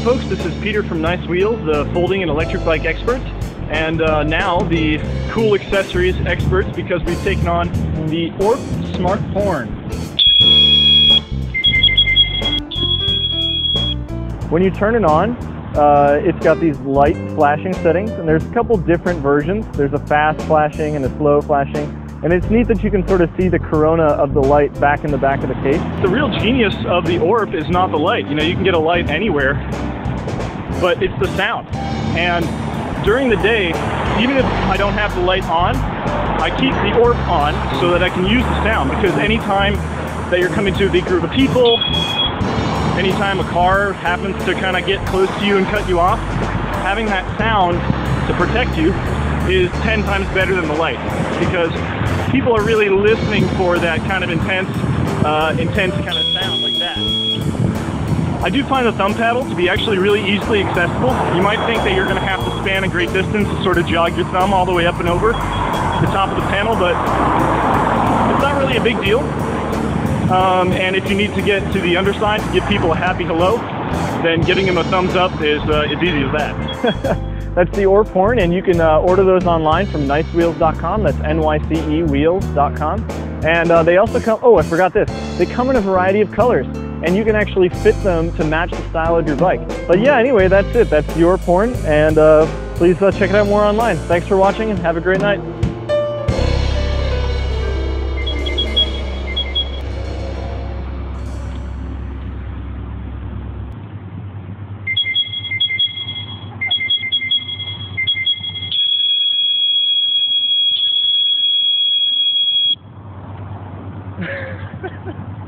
Hey folks, this is Peter from Nice Wheels, the folding and electric bike expert, and now the cool accessories experts, because we've taken on the Orp Smart Horn. When you turn it on, it's got these light flashing settings, and there's a couple different versions. There's a fast flashing and a slow flashing, and it's neat that you can sort of see the corona of the light back in the back of the case. The real genius of the Orp is not the light. You know, you can get a light anywhere, but it's the sound. And during the day, even if I don't have the light on, I keep the Orp on so that I can use the sound, because anytime that you're coming to a big group of people, anytime a car happens to kind of get close to you and cut you off, having that sound to protect you is 10 times better than the light, because people are really listening for that kind of intense kind of sound like that. I do find the thumb paddle to be actually really easily accessible. You might think that you're going to have to span a great distance to sort of jog your thumb all the way up and over the top of the panel, but it's not really a big deal. And if you need to get to the underside to give people a happy hello, then giving them a thumbs up is as easy as that. That's the Orp Horn, and you can order those online from NYCeWheels.com. That's NYCeWheels.com. And they also come, oh, I forgot this, they come in a variety of colors, and you can actually fit them to match the style of your bike. But yeah, anyway, that's it. That's the Orp Horn, and please check it out more online. Thanks for watching, and have a great night. Ha, ha, ha.